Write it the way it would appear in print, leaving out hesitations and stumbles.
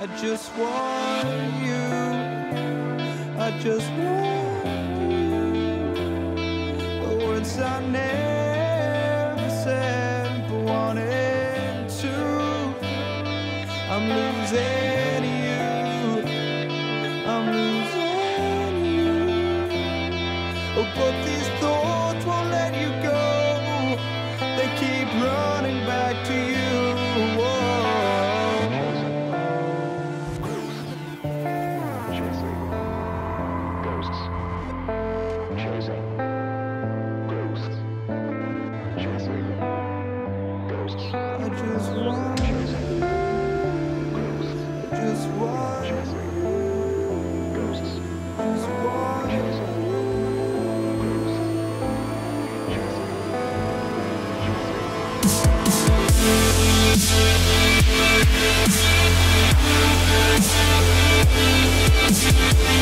I just want you, I just want you. The words I never said, but wanted to. I'm losing you, I'm losing you. Oh, but these thoughts won't let you go, they keep running back to you. Whoa. I just want you, I just want you, just want you.